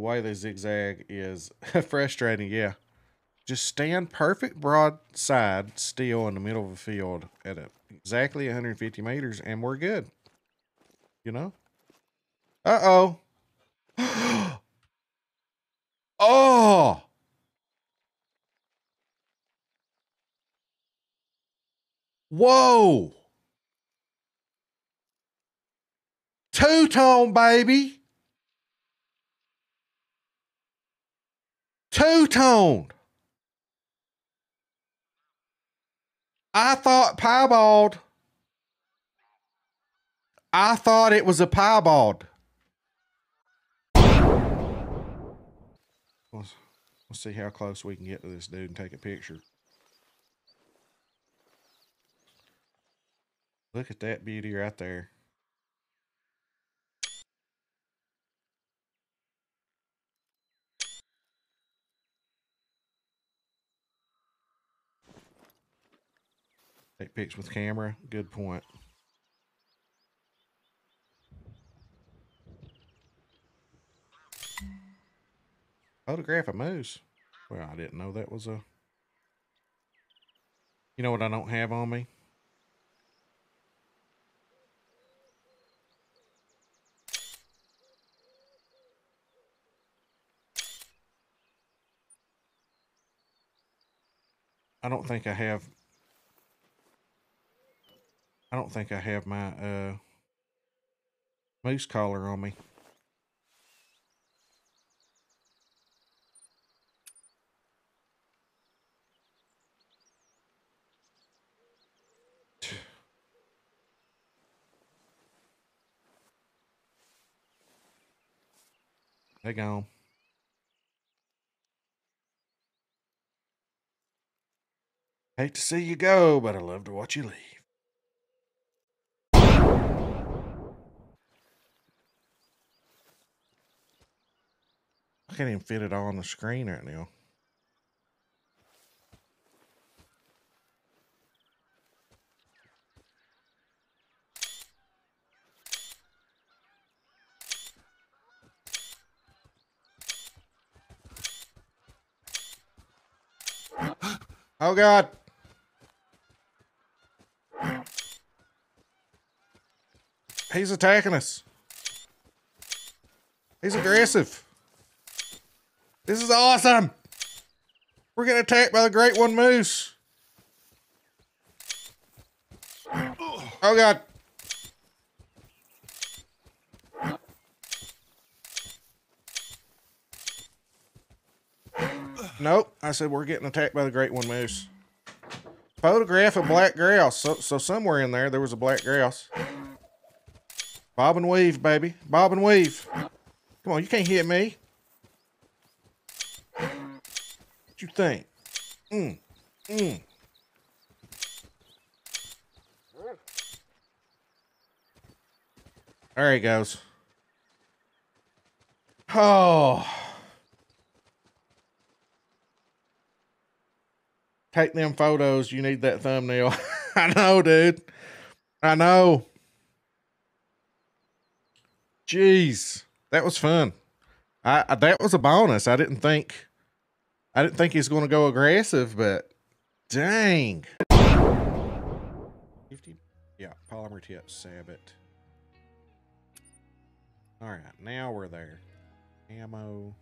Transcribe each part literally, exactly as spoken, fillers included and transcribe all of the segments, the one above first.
the way they zigzag is frustrating. Yeah. Just stand perfect broadside still in the middle of a field at a, exactly one hundred fifty meters, and we're good. You know? Uh-oh. Oh! Whoa! Two-tone, baby! Two-tone! I thought piebald. I thought it was a piebald. Let's, let's see how close we can get to this dude and take a picture. Look at that beauty right there. Take pics with camera. Good point. Photograph a moose. Well, I didn't know that was a... You know what I don't have on me? I don't think I have... I don't think I have my uh, moose collar on me. They gone. Hate to see you go, but I love to watch you leave. I can't even fit it all on the screen right now. Oh, God. He's attacking us. He's aggressive. This is awesome. We're getting attacked by the Great One Moose. Oh, God. Nope. I said we're getting attacked by the Great One Moose. Photograph a black grouse. So, so somewhere in there, there was a black grouse. Bob and weave, baby. Bob and weave. Come on, you can't hit me. What you think? Mm. Mm. There he goes. Oh. Take them photos. You need that thumbnail. I know, dude. I know. Jeez, that was fun. I, I that was a bonus. I didn't think, I didn't think he's going to go aggressive, but dang. fifty, yeah, polymer tip, sabot. All right, now we're there. Ammo.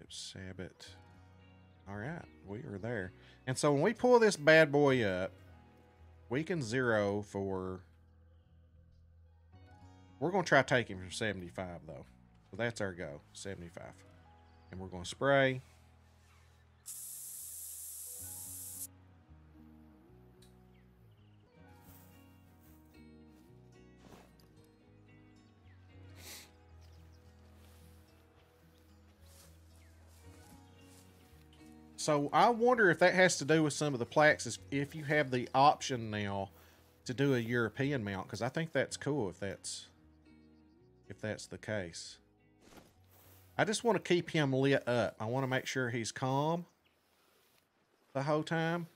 Tip, sabot. All right, we are there. And so when we pull this bad boy up, we can zero for... We're going to try taking him from seventy-five, though. So that's our go, seventy-five. And we're going to spray. So I wonder if that has to do with some of the plaques, is if you have the option now to do a European mount, because I think that's cool if that's if that's the case. I just want to keep him lit up. I want to make sure he's calm the whole time.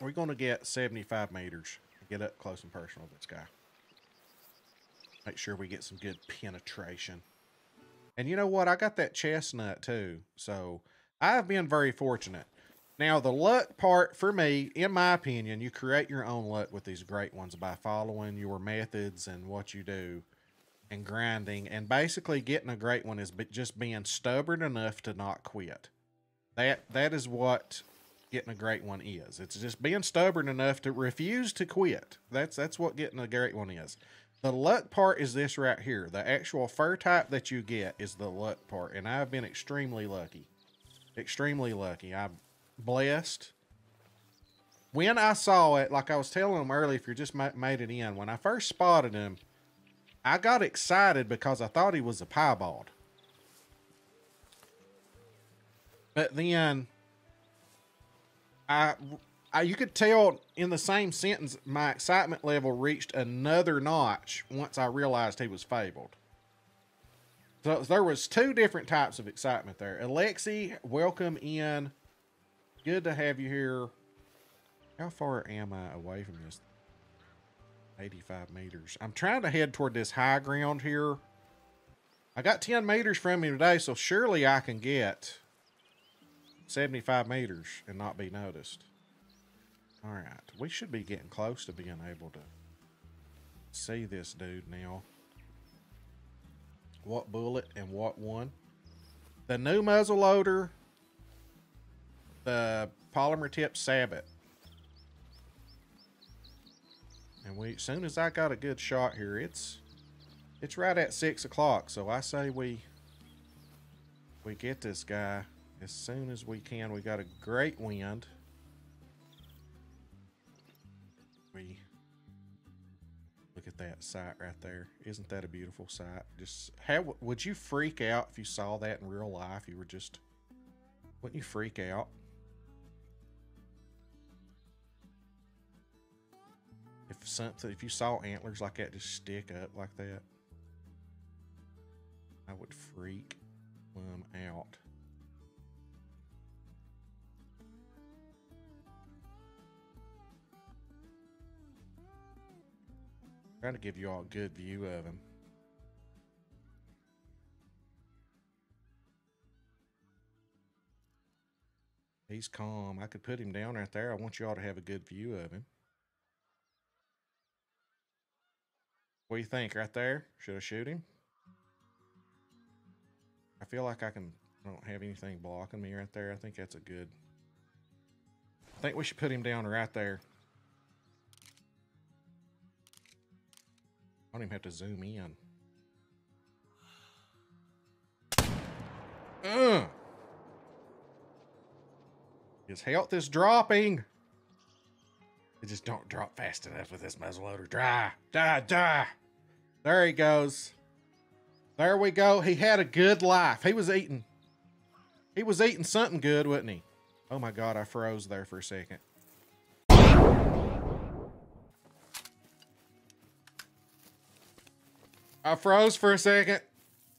We're going to get seventy-five meters. Get up close and personal with this guy. Make sure we get some good penetration. And you know what? I got that chestnut too. So I've been very fortunate. Now, the luck part for me, in my opinion, you create your own luck with these great ones by following your methods and what you do and grinding. And basically getting a great one is just being stubborn enough to not quit. That that is what getting a great one is. It's just being stubborn enough to refuse to quit. That's, that's what getting a great one is. The luck part is this right here. The actual fur type that you get is the luck part. And I've been extremely lucky. Extremely lucky. I'm blessed. When I saw it, like I was telling them earlier, if you just made it in, when I first spotted him, I got excited because I thought he was a piebald. But then, I, I, you could tell in the same sentence, my excitement level reached another notch once I realized he was fabled. So there was two different types of excitement there. Alexi, welcome in. Good to have you here. How far am I away from this? eighty-five meters. I'm trying to head toward this high ground here. I got ten meters from him today, so surely I can get seventy-five meters and not be noticed. All right. We should be getting close to being able to see this dude now. What bullet and what one? The new muzzle loader, the polymer tip sabot. And we, as soon as I got a good shot here, it's it's right at six o'clock. So I say we we get this guy as soon as we can. We got a great wind. We look at that sight right there. Isn't that a beautiful sight? Just how would you freak out if you saw that in real life? You were just, wouldn't you freak out? If something, if you saw antlers like that, just stick up like that, I would freak them out. Trying to give you all a good view of him. He's calm. I could put him down right there. I want you all to have a good view of him. What do you think right there? Should I shoot him? I feel like I can, I don't have anything blocking me right there. I think that's a good, I think we should put him down right there. I don't even have to zoom in. Ugh. His health is dropping. They just don't drop fast enough with this muzzleloader. Die, die, die. There he goes. There we go. He had a good life. He was eating. He was eating something good, wasn't he? Oh my God, I froze there for a second. I froze for a second.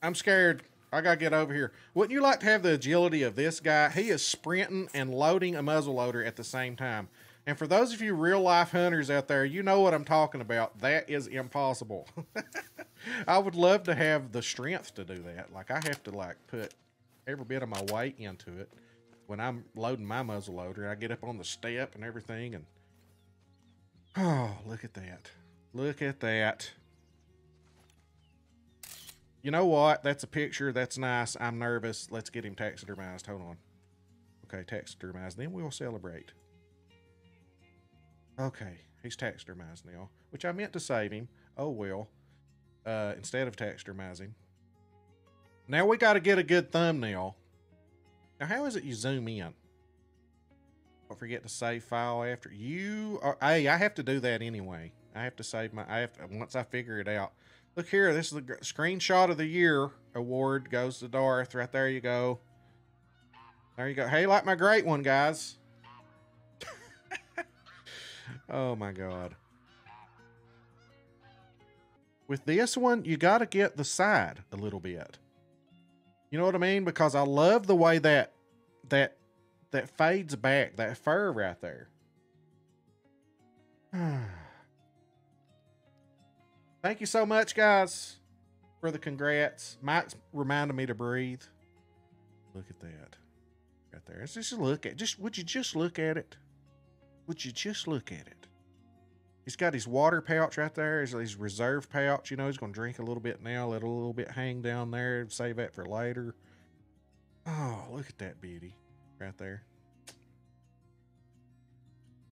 I'm scared. I gotta get over here. Wouldn't you like to have the agility of this guy? He is sprinting and loading a muzzleloader at the same time. And for those of you real life hunters out there, you know what I'm talking about. That is impossible. I would love to have the strength to do that. Like I have to like put every bit of my weight into it. When I'm loading my muzzleloader, I get up on the step and everything. And oh, look at that. Look at that. You know what? That's a picture. That's nice. I'm nervous. Let's get him taxidermized. Hold on. Okay, taxidermized. Then we'll celebrate. Okay, he's taxidermized now, which I meant to save him. Oh, well, uh, instead of taxidermizing. Now we got to get a good thumbnail. Now, how is it you zoom in? Don't forget to save file after you. Are, hey, I have to do that anyway. I have to save my, I have to, once I figure it out. Look here, this is the screenshot of the year award goes to Darth. Right there you go. There you go. Hey, like my great one, guys. Oh my God. With this one, you got to get the side a little bit. You know what I mean? Because I love the way that, that, that fades back, that fur right there. Thank you so much, guys, for the congrats. Mike's reminded me to breathe. Look at that. Right there. It's just a look at just would you just look at it? Would you just look at it? He's got his water pouch right there, his, his reserve pouch, you know, he's gonna drink a little bit now, let a little bit hang down there, save that for later. Oh, look at that beauty right there.